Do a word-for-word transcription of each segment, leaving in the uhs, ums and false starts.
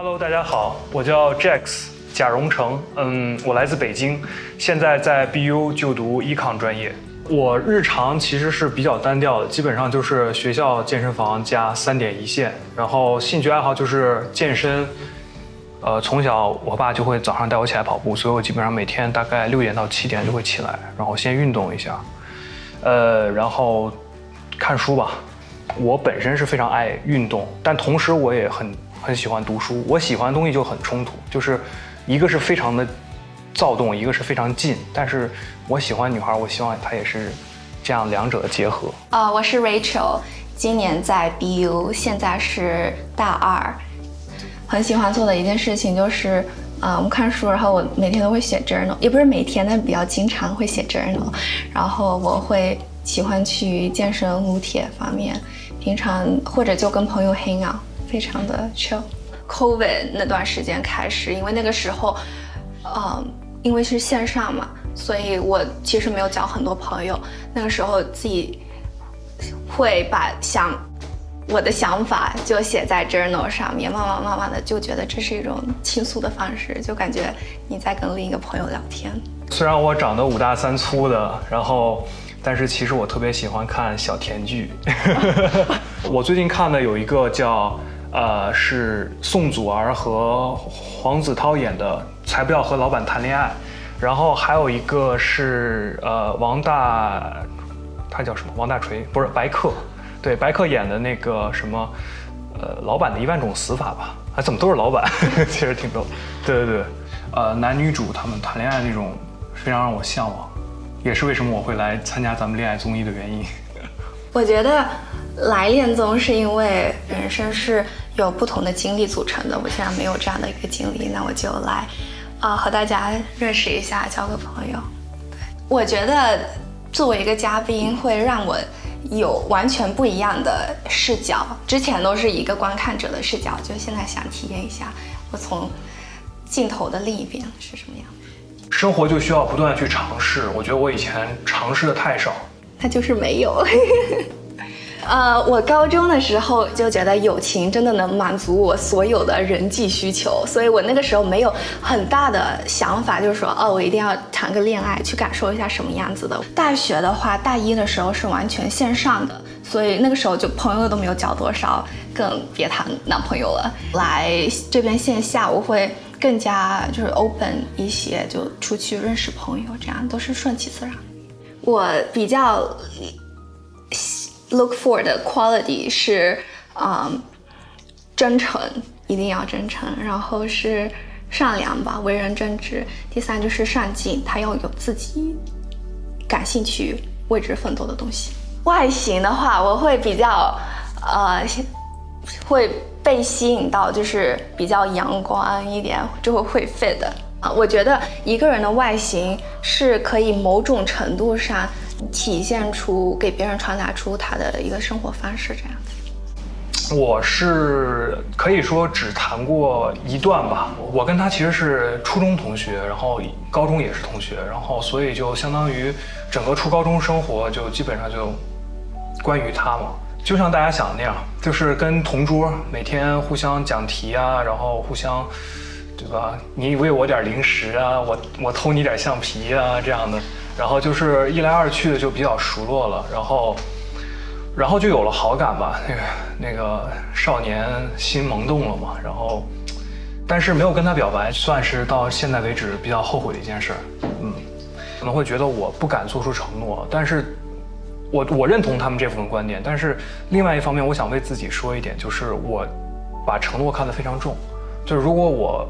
Hello， 大家好，我叫 Jax 贾荣成，嗯，我来自北京，现在在 B U 就读 Econ 专业。我日常其实是比较单调的，基本上就是学校、健身房加三点一线。然后兴趣爱好就是健身，呃，从小我爸就会早上带我起来跑步，所以我基本上每天大概六点到七点就会起来，然后先运动一下，呃，然后看书吧。我本身是非常爱运动，但同时我也很。 很喜欢读书，我喜欢的东西就很冲突，就是一个是非常的躁动，一个是非常近。但是我喜欢女孩，我希望她也是这样两者的结合。呃，我是 Rachel， 今年在 B U， 现在是大二。很喜欢做的一件事情就是，呃，我们看书，然后我每天都会写 journal， 也不是每天，但比较经常会写 journal。然后我会喜欢去健身、撸铁方面，平常或者就跟朋友 hang out。 非常的 chill。COVID 那段时间开始，因为那个时候，嗯，因为是线上嘛，所以我其实没有交很多朋友。那个时候自己会把想我的想法就写在 journal 上面，慢慢慢慢的就觉得这是一种倾诉的方式，就感觉你在跟另一个朋友聊天。虽然我长得五大三粗的，然后。 但是其实我特别喜欢看小甜剧，我最近看的有一个叫，呃，是宋祖儿和黄子韬演的《才不要和老板谈恋爱》，然后还有一个是呃王大，他叫什么？王大锤不是白客，对白客演的那个什么，呃，老板的一万种死法吧？啊，怎么都是老板？其实挺逗。对对对，呃，男女主他们谈恋爱那种非常让我向往。 也是为什么我会来参加咱们恋爱综艺的原因。我觉得来恋综是因为人生是有不同的经历组成的。我既然没有这样的一个经历，那我就来，啊、呃，和大家认识一下，交个朋友。对，我觉得作为一个嘉宾，会让我有完全不一样的视角。之前都是一个观看者的视角，就现在想体验一下，我从镜头的另一边是什么样的。 生活就需要不断去尝试，我觉得我以前尝试的太少，那就是没有。呃，我高中的时候就觉得友情真的能满足我所有的人际需求，所以我那个时候没有很大的想法，就是说，哦，我一定要谈个恋爱，去感受一下什么样子的。大学的话，大一的时候是完全线上的，所以那个时候就朋友都没有交多少，更别谈男朋友了。来这边线下，我会。 更加就是 open 一些，就出去认识朋友，这样都是顺其自然。我比较 look for 的 quality 是，嗯，真诚，一定要真诚，然后是善良吧，为人正直。第三就是上进，他要有自己感兴趣、为之奋斗的东西。外形的话，我会比较，呃，会。 被吸引到就是比较阳光一点，就会会 fit 的啊。我觉得一个人的外形是可以某种程度上体现出给别人传达出他的一个生活方式这样子。我是可以说只谈过一段吧，我跟他其实是初中同学，然后高中也是同学，然后所以就相当于整个初高中生活就基本上就关于他嘛。 就像大家想的那样，就是跟同桌每天互相讲题啊，然后互相，对吧？你喂我点零食啊，我我偷你点橡皮啊，这样的。然后就是一来二去的就比较熟络了，然后，然后就有了好感吧。那个那个少年心萌动了嘛。然后，但是没有跟他表白，算是到现在为止比较后悔的一件事。嗯，可能会觉得我不敢做出承诺，但是。 我我认同他们这部分观点，但是另外一方面，我想为自己说一点，就是我把承诺看得非常重，就是如果我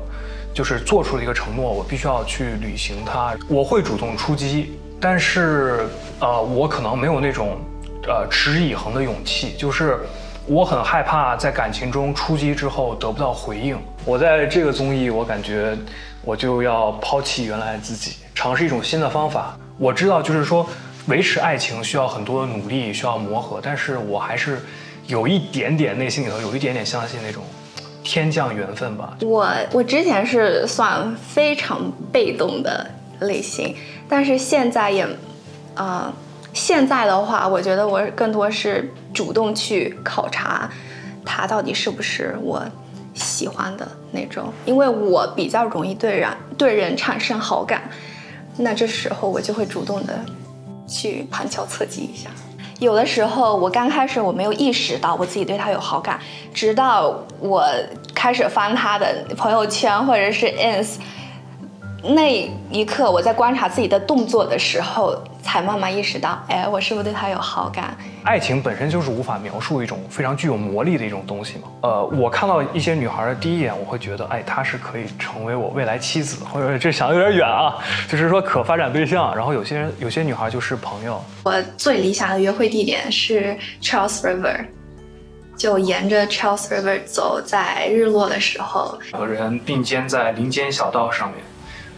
就是做出了一个承诺，我必须要去履行它，我会主动出击，但是呃，我可能没有那种呃持之以恒的勇气，就是我很害怕在感情中出击之后得不到回应。我在这个综艺，我感觉我就要抛弃原来自己，尝试一种新的方法。我知道，就是说。 维持爱情需要很多的努力，需要磨合，但是我还是有一点点内心里头有一点点相信那种天降缘分吧。我我之前是算非常被动的类型，但是现在也，呃，现在的话，我觉得我更多是主动去考察，他到底是不是我喜欢的那种，因为我比较容易对人对人产生好感，那这时候我就会主动的去旁敲侧击一下。有的时候我刚开始我没有意识到我自己对他有好感，直到我开始翻他的朋友圈或者是 ins， 那一刻我在观察自己的动作的时候，才慢慢意识到，哎，我是不是对他有好感？爱情本身就是无法描述一种非常具有魔力的一种东西嘛。呃，我看到一些女孩的第一眼，我会觉得，哎，她是可以成为我未来妻子，或者这想的有点远啊，就是说可发展对象。然后有些人，有些女孩就是朋友。我最理想的约会地点是 Charles River， 就沿着 Charles River 走，在日落的时候，两个人并肩在林间小道上面。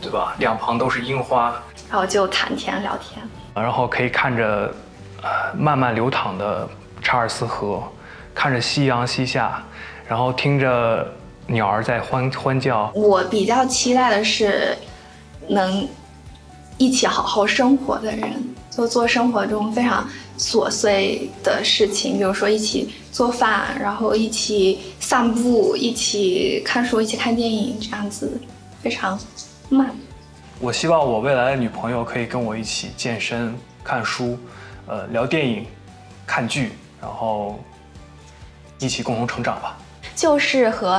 对吧？两旁都是樱花，然后就谈天聊天，然后可以看着，呃，慢慢流淌的查尔斯河，看着夕阳西下，然后听着鸟儿在欢欢叫。我比较期待的是，能一起好好生活的人，就做生活中非常琐碎的事情，比如说一起做饭，然后一起散步，一起看书，一起看电影，这样子非常。慢，我希望我未来的女朋友可以跟我一起健身、看书，呃，聊电影、看剧，然后一起共同成长吧。就是和，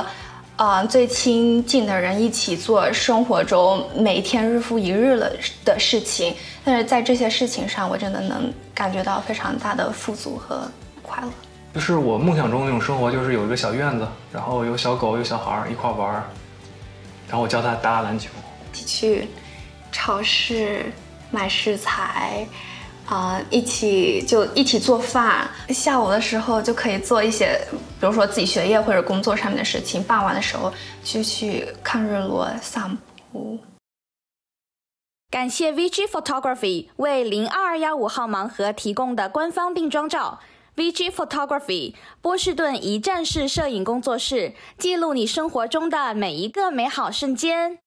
啊、呃，最亲近的人一起做生活中每天日复一日了的事情，但是在这些事情上，我真的能感觉到非常大的富足和快乐。就是我梦想中那种生活，就是有一个小院子，然后有小狗、有小孩一块玩，然后我教他打打篮球。一起去超市买食材，啊、呃，一起就一起做饭。下午的时候就可以做一些，比如说自己学业或者工作上面的事情。傍晚的时候就去看日落、散步。感谢 V G Photography 为零二二幺五号盲盒提供的官方定妆照。V G Photography 波士顿一站式摄影工作室，记录你生活中的每一个美好瞬间。